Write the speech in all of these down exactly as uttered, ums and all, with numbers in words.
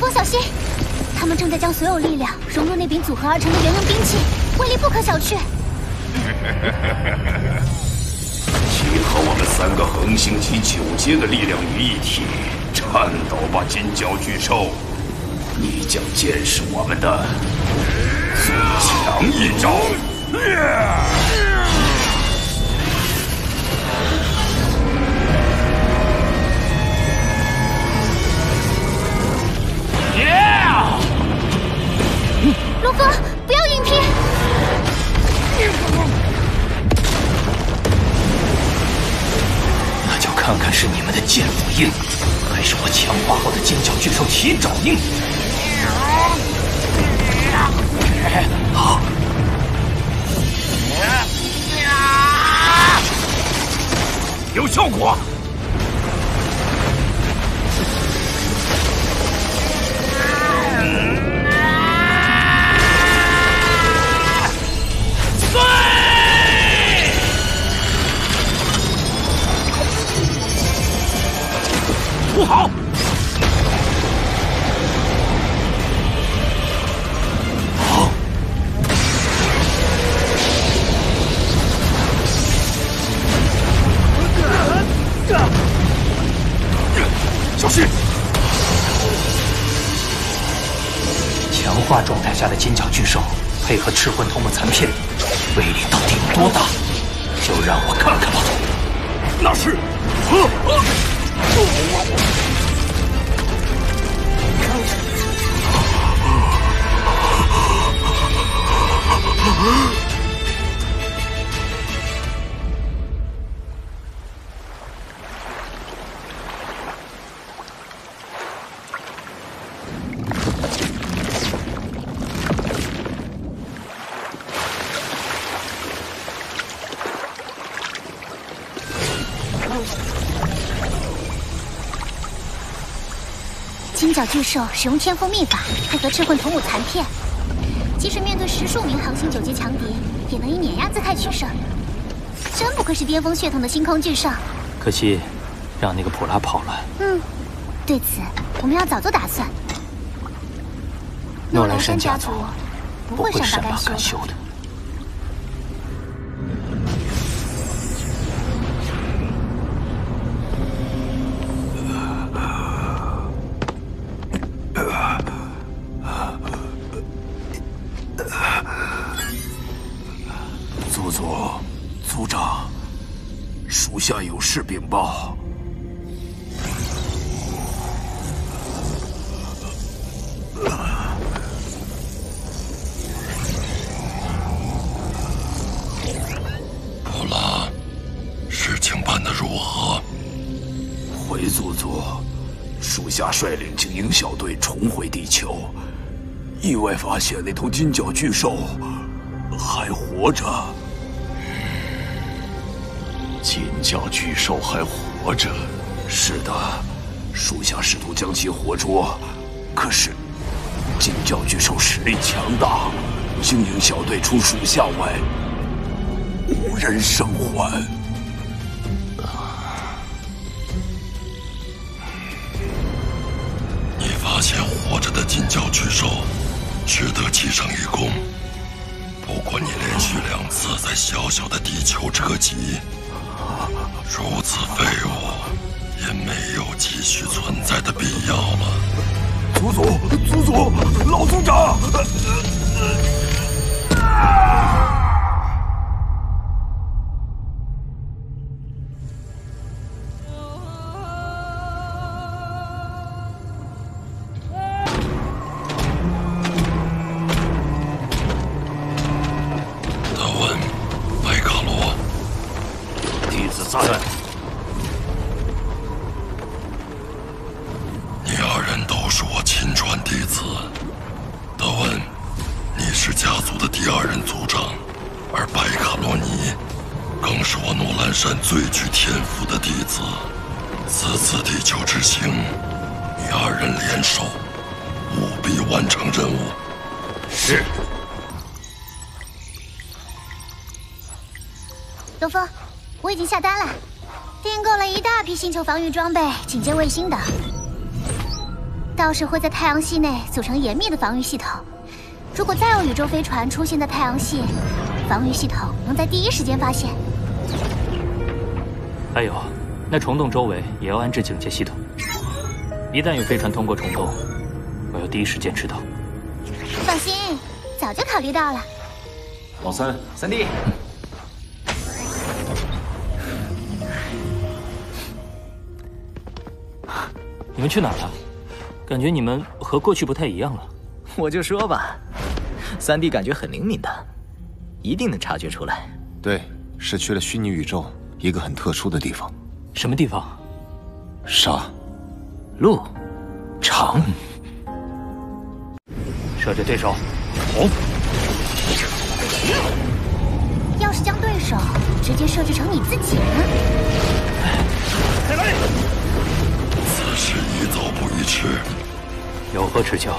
风小心！他们正在将所有力量融入那柄组合而成的圆形兵器，威力不可小觑。请和我们三个恒星级九阶的力量于一体，颤抖吧，金角巨兽！你将见识我们的最强一招！龙哥，不要硬拼！那就看看是你们的剑斧印，还是我强化后的金角巨兽奇爪印。好。有效果。 不好！好！小心！强化状态下的金角巨兽配合赤魂头目残片，威力到底有多大？就让我看看吧。那是。啊啊 金角巨兽使用天赋秘法，配合赤魂头目残片，即使面对十数名恒星九级强敌，也能以碾压姿态取胜。真不愧是巅峰血统的星空巨兽。可惜，让那个普拉跑了。嗯，对此我们要早做打算。诺兰山家族不会善罢甘休的。 下有事禀报。普拉，事情办得如何？回族族，属下率领精英小队重回地球，意外发现那头金角巨兽还活着。 金角巨兽还活着？是的，属下试图将其活捉，可是金角巨兽实力强大，精英小队除属下外无人生还。你发现活着的金角巨兽，值得记上一功。不过你连续两次在小小的地球车籍。 如此废物，也没有继续存在的必要了。族族，族族，老族长！达文，白卡罗，弟子在。 山最具天赋的弟子，此次地球之行，你二人联手，务必完成任务。是。刘峰，我已经下单了，订购了一大批星球防御装备、警戒卫星等。倒是会在太阳系内组成严密的防御系统。如果再有宇宙飞船出现在太阳系，防御系统能在第一时间发现。还有，那虫洞周围也要安置警戒系统，一旦有飞船通过虫洞，我要第一时间知道。放心，早就考虑到了。老三，三弟。嗯 你们去哪儿了？感觉你们和过去不太一样了。我就说吧，三弟感觉很灵敏的，一定能察觉出来。对，是去了虚拟宇宙一个很特殊的地方。什么地方？沙，路，长。射着对手，红。要是将对手直接设置成你自己呢？再来。 是宜早不宜迟，有何指教？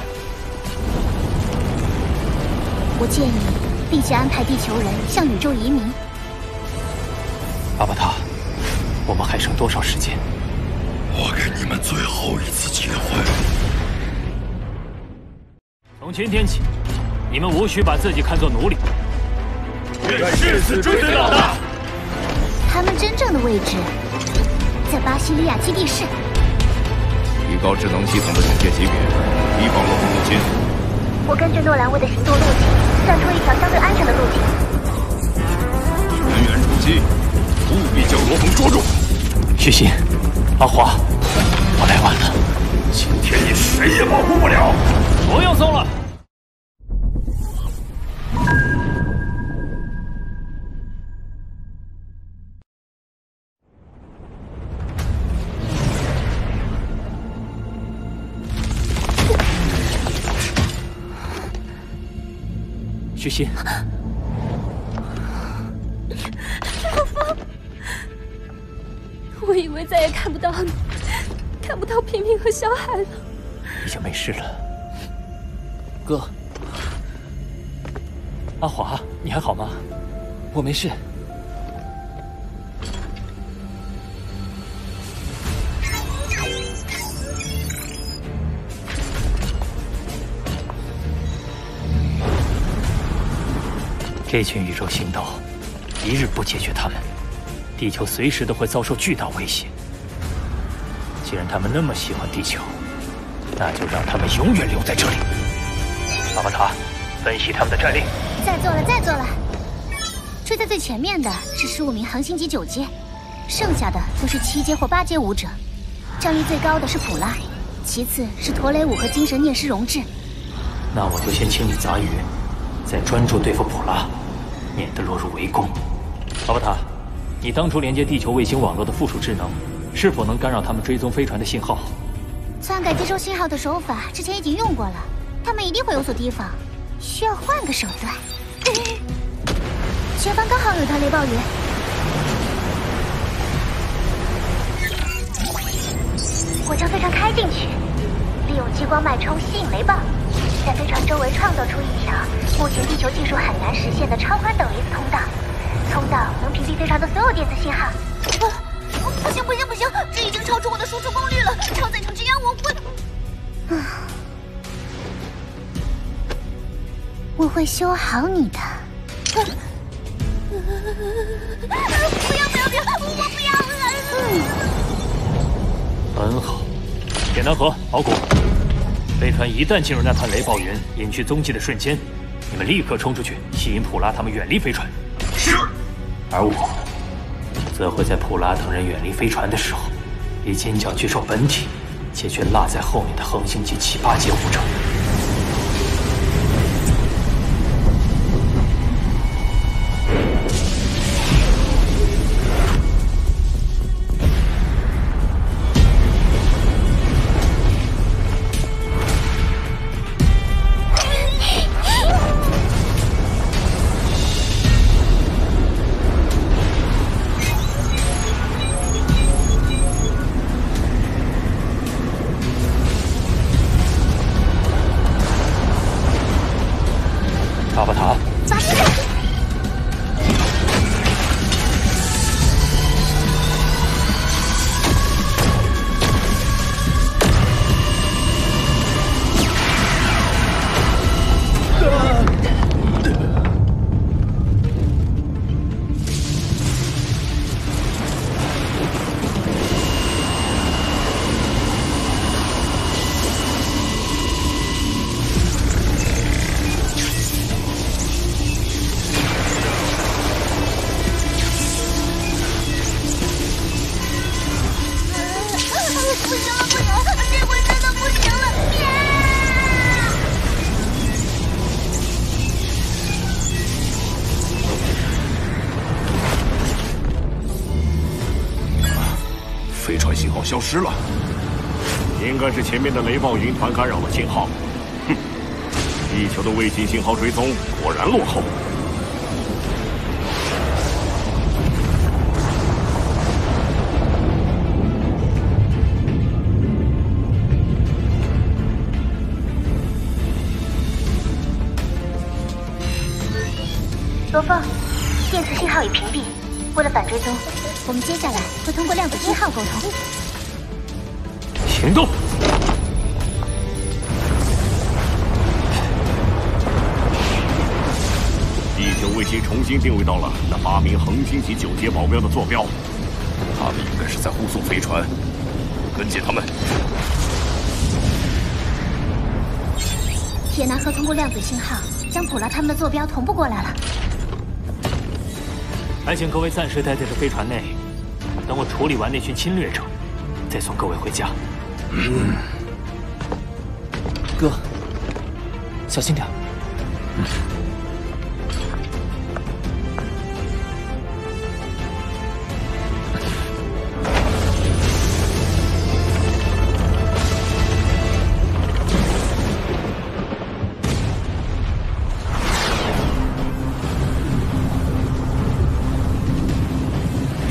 我建议立即安排地球人向宇宙移民。阿巴塔，我们还剩多少时间？我给你们最后一次机会。从今天起，你们无需把自己看作奴隶。愿誓死追随老大。他们真正的位置在巴西利亚基地市。 提高智能系统的警戒级别，以防落入入侵。我根据诺兰威的行动路径，算出一条相对安全的路径。人员出击，务必将罗红捉住。雪心，阿华，我来晚了。今天你谁也保护不了。不用搜了。徐心，老方，我以为再也看不到你，看不到平平和小海了。已经没事了，哥。阿华，你还好吗？我没事。这群宇宙行盗，一日不解决他们，地球随时都会遭受巨大威胁。既然他们那么喜欢地球，那就让他们永远留在这里。阿巴塔，分析他们的战力。在做了，在做了。追在最前面的是十五名恒星级九阶，剩下的都是七阶或八阶武者。战力最高的是普拉，其次是陀雷舞和精神念师荣智。那我就先清理杂鱼，再专注对付普拉。 免得落入围攻。阿巴塔，你当初连接地球卫星网络的附属智能，是否能干扰他们追踪飞船的信号？篡改接收信号的手法之前已经用过了，他们一定会有所提防，需要换个手段。前方刚好有一条雷暴云。 我将飞船开进去，利用激光脉冲吸引雷暴。 在飞船周围创造出一条目前地球技术很难实现的超宽等离子通道，通道能屏蔽飞船的所有电子信号。啊、不行不行不行，这已经超出我的输出功率了，超载成这样我会……啊，我会修好你的。啊啊、不要不要不要，我不要！啊嗯、很好，简单和好骨。 飞船一旦进入那团雷暴云隐去踪迹的瞬间，你们立刻冲出去，吸引普拉他们远离飞船。是。而我，则会在普拉等人远离飞船的时候，以金角巨兽本体解决落在后面的恒星级七八阶武者。消失了。应该是前面的雷暴云团干扰了信号。哼，地球的卫星信号追踪果然落后。 罗峰，电磁信号已屏蔽。为了反追踪，我们接下来会通过量子信号沟通。行动！地球卫星重新定位到了那八名恒星级九阶保镖的坐标，他们应该是在护送飞船，跟紧他们。铁男鹤通过量子信号将普拉他们的坐标同步过来了。 还请各位暂时待在这飞船内，等我处理完那群侵略者，再送各位回家。嗯，哥，小心点。嗯、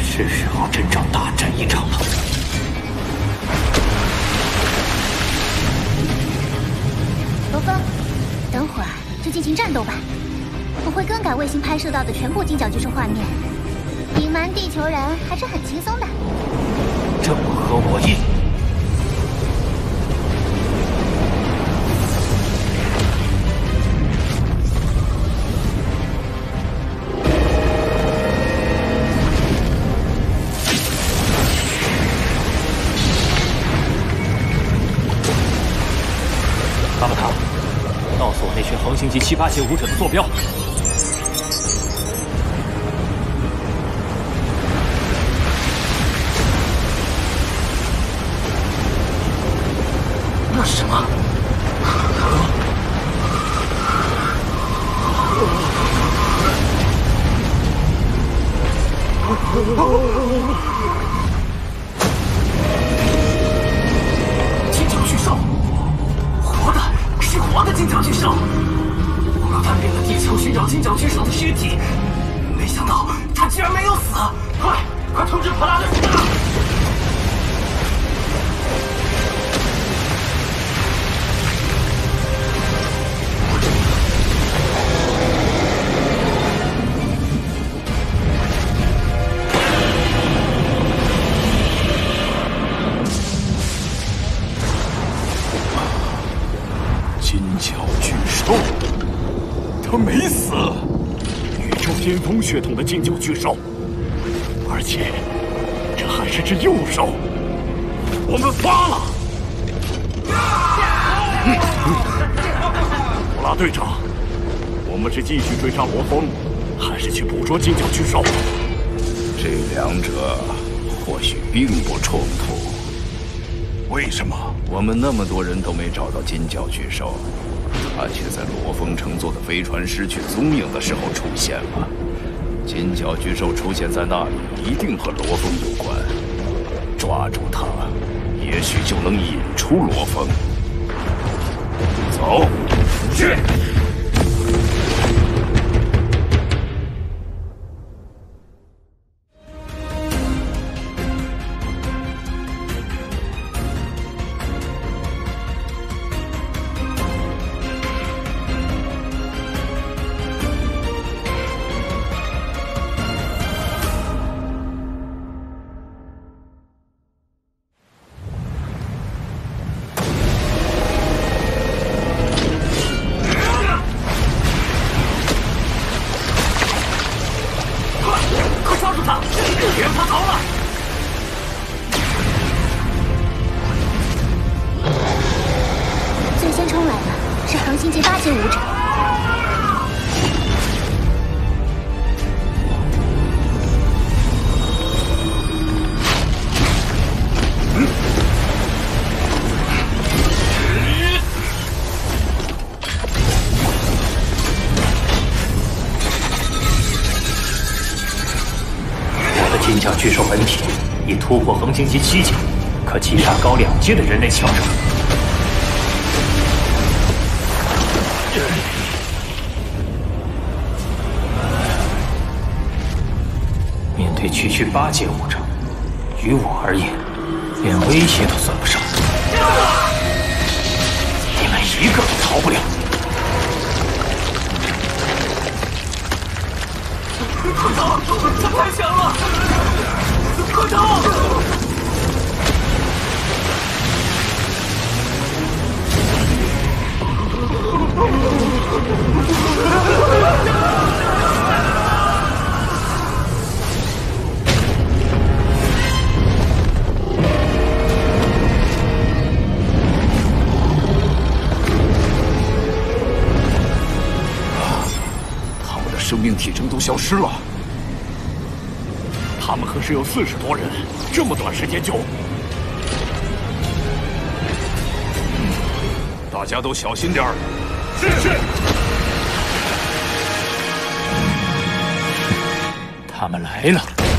是时候真正大战一场了。罗峰，等会儿就进行战斗吧，我会更改卫星拍摄到的全部近角居住画面。隐瞒地球人还是很轻松的。正合我意。 星级七八级武者的坐标。 血统的金角巨兽，而且这还是只右手，我们发了！普拉队长，我们是继续追杀罗峰，还是去捕捉金角巨兽？这两者或许并不冲突。为什么我们那么多人都没找到金角巨兽，他却在罗峰乘坐的飞船失去踪影的时候出现了？ 金角巨兽出现在那里，一定和罗峰有关。抓住它，也许就能引出罗峰。走，去！巨兽本体已突破恒星级七级，可击杀高两阶的人类强者。面对区区八阶武者，于我而言，连威胁都算不上。你们一个都逃不了。快走！这太险了！快走！ 他们的生命体征都消失了。他们可是有四十多人，这么短时间就……大家都小心点儿。 是是，他们来了。